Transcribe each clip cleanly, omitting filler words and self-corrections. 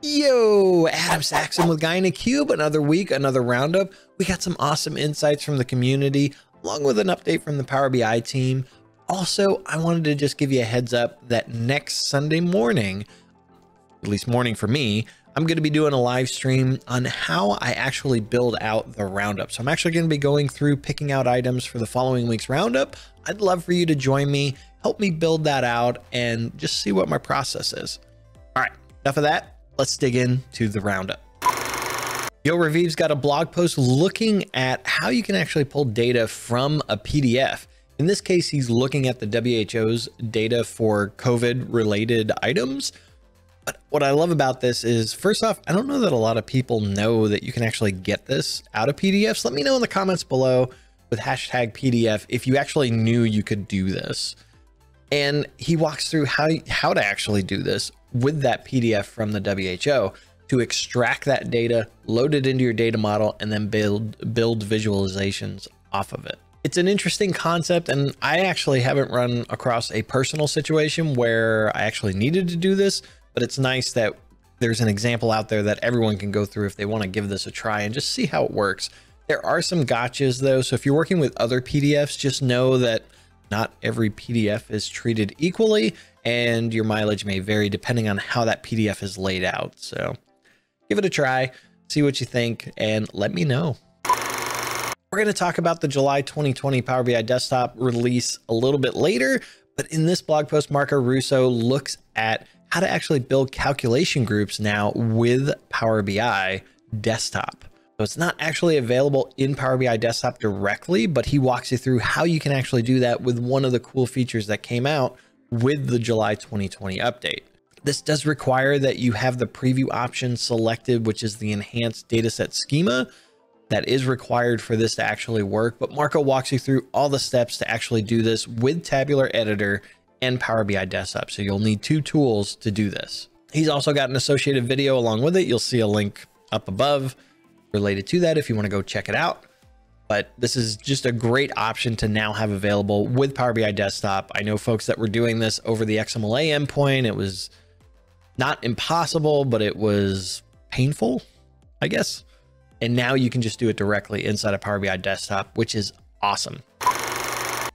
Yo, Adam Saxton with Guy in a Cube. Another week, another roundup. We got some awesome insights from the community, along with an update from the Power BI team. Also, I wanted to just give you a heads up that next Sunday morning, at least morning for me, I'm going to be doing a live stream on how I actually build out the roundup. So I'm actually going to be going through picking out items for the following week's roundup. I'd love for you to join me, help me build that out, and just see what my process is. All right, enough of that. Let's dig into the roundup. Yo, Raviv's got a blog post looking at how you can actually pull data from a PDF. In this case, he's looking at the WHO's data for COVID-related items. But what I love about this is, first off, I don't know that a lot of people know that you can actually get this out of PDFs. Let me know in the comments below with hashtag PDF if you actually knew you could do this. And he walks through how to actually do this with that PDF from the WHO to extract that data, load it into your data model, and then build visualizations off of it. It's an interesting concept, and I actually haven't run across a personal situation where I actually needed to do this, but it's nice that there's an example out there that everyone can go through if they want to give this a try and just see how it works. There are some gotchas though, so if you're working with other PDFs, just know that not every PDF is treated equally, and your mileage may vary depending on how that PDF is laid out. So give it a try, see what you think, and let me know. We're going to talk about the July 2020 Power BI Desktop release a little bit later, but in this blog post, Marco Russo looks at how to actually build calculation groups now with Power BI Desktop. So it's not actually available in Power BI Desktop directly, but he walks you through how you can actually do that with one of the cool features that came out with the July 2020 update. This does require that you have the preview option selected, which is the enhanced dataset schema that is required for this to actually work. But Marco walks you through all the steps to actually do this with Tabular Editor and Power BI Desktop. So you'll need two tools to do this. He's also got an associated video along with it. You'll see a link up above related to that if you want to go check it out. But this is just a great option to now have available with Power BI Desktop. I know folks that were doing this over the XMLA endpoint. It was not impossible, but it was painful, I guess. And now you can just do it directly inside of Power BI Desktop, which is awesome.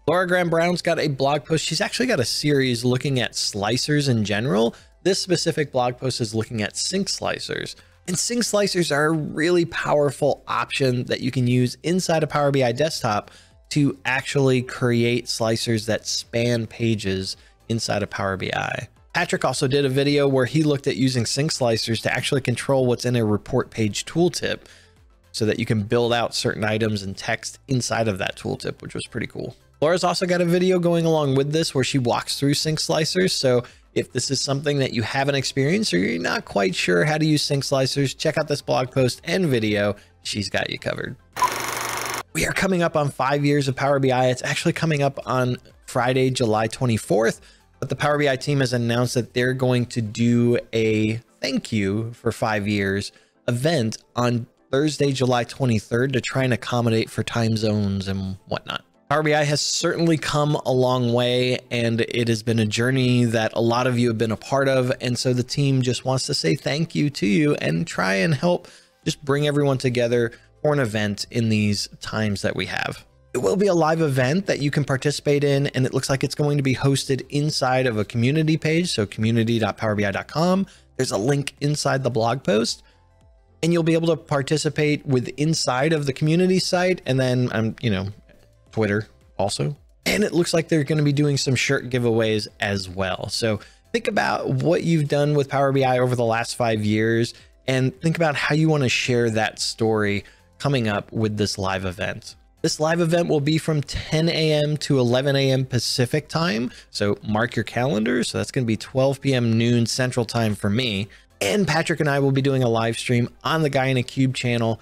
Laura Graham Brown's got a blog post. She's actually got a series looking at slicers in general. This specific blog post is looking at sync slicers. And sync slicers are a really powerful option that you can use inside of Power BI Desktop to actually create slicers that span pages inside of Power BI. Patrick also did a video where he looked at using sync slicers to actually control what's in a report page tooltip so that you can build out certain items and text inside of that tooltip, which was pretty cool. Laura's also got a video going along with this where she walks through sync slicers. So if this is something that you haven't experienced or you're not quite sure how to use sync slicers, check out this blog post and video. She's got you covered. We are coming up on 5 years of Power BI. It's actually coming up on Friday, July 24th, but the Power BI team has announced that they're going to do a thank you for 5 years event on Thursday, July 23rd to try and accommodate for time zones and whatnot. Power BI has certainly come a long way, and it has been a journey that a lot of you have been a part of. And so the team just wants to say thank you to you and try and help just bring everyone together for an event in these times that we have. It will be a live event that you can participate in, and it looks like it's going to be hosted inside of a community page. So community.powerbi.com. There's a link inside the blog post. And you'll be able to participate with inside of the community site. And then Twitter also. And it looks like they're going to be doing some shirt giveaways as well. So think about what you've done with Power BI over the last 5 years and think about how you want to share that story coming up with this live event. This live event will be from 10 a.m. to 11 a.m. Pacific time. So mark your calendar. So that's going to be 12 p.m. noon Central time for me. And Patrick and I will be doing a live stream on the Guy in a Cube channel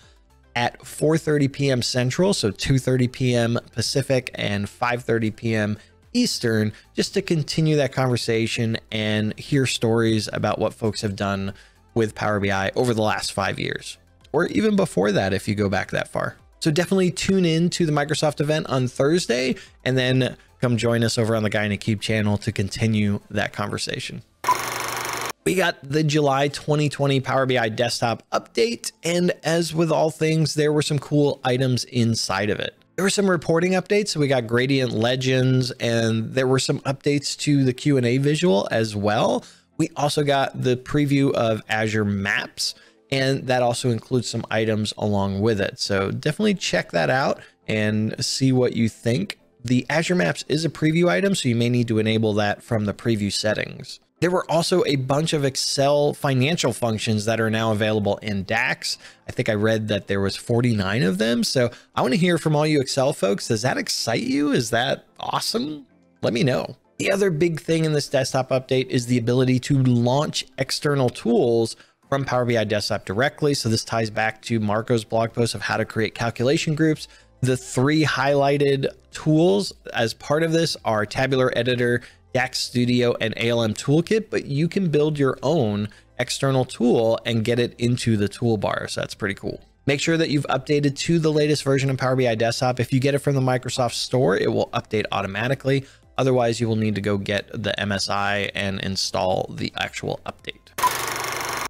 at 4:30 p.m. Central, so 2:30 p.m. Pacific and 5:30 p.m. Eastern, just to continue that conversation and hear stories about what folks have done with Power BI over the last 5 years, or even before that, if you go back that far. So definitely tune in to the Microsoft event on Thursday, and then come join us over on the Guy in a Cube channel to continue that conversation. We got the July 2020 Power BI Desktop update, and as with all things, there were some cool items inside of it. There were some reporting updates, so we got gradient legends, and there were some updates to the Q&A visual as well. We also got the preview of Azure Maps, and that also includes some items along with it. So definitely check that out and see what you think. The Azure Maps is a preview item, so you may need to enable that from the preview settings. There were also a bunch of Excel financial functions that are now available in DAX. I think I read that there was 49 of them. So I want to hear from all you Excel folks. Does that excite you? Is that awesome? Let me know. The other big thing in this desktop update is the ability to launch external tools from Power BI Desktop directly. So this ties back to Marco's blog post of how to create calculation groups. The three highlighted tools as part of this are Tabular Editor, DAX Studio, and ALM Toolkit, but you can build your own external tool and get it into the toolbar. So that's pretty cool. Make sure that you've updated to the latest version of Power BI Desktop. If you get it from the Microsoft Store, it will update automatically. Otherwise, you will need to go get the MSI and install the actual update.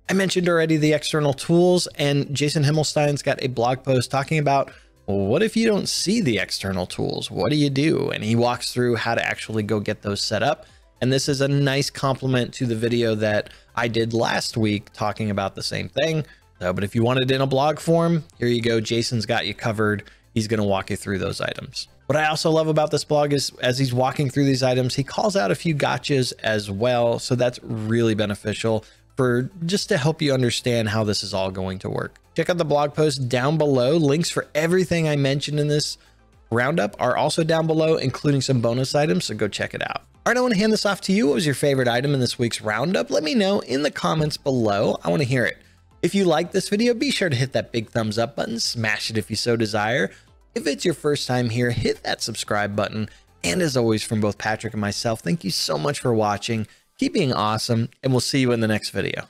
I mentioned already the external tools, and Jason Himmelstein's got a blog post talking about what if you don't see the external tools? What do you do? And he walks through how to actually go get those set up. And this is a nice complement to the video that I did last week talking about the same thing. So, but if you want it in a blog form, here you go. Jason's got you covered. He's going to walk you through those items. What I also love about this blog is as he's walking through these items, he calls out a few gotchas as well. So that's really beneficial for just to help you understand how this is all going to work. Check out the blog post down below. Links for everything I mentioned in this roundup are also down below, including some bonus items. So go check it out. All right, I want to hand this off to you. What was your favorite item in this week's roundup? Let me know in the comments below. I want to hear it. If you like this video, be sure to hit that big thumbs up button. Smash it if you so desire. If it's your first time here, hit that subscribe button. And as always, from both Patrick and myself, thank you so much for watching. Keep being awesome, and we'll see you in the next video.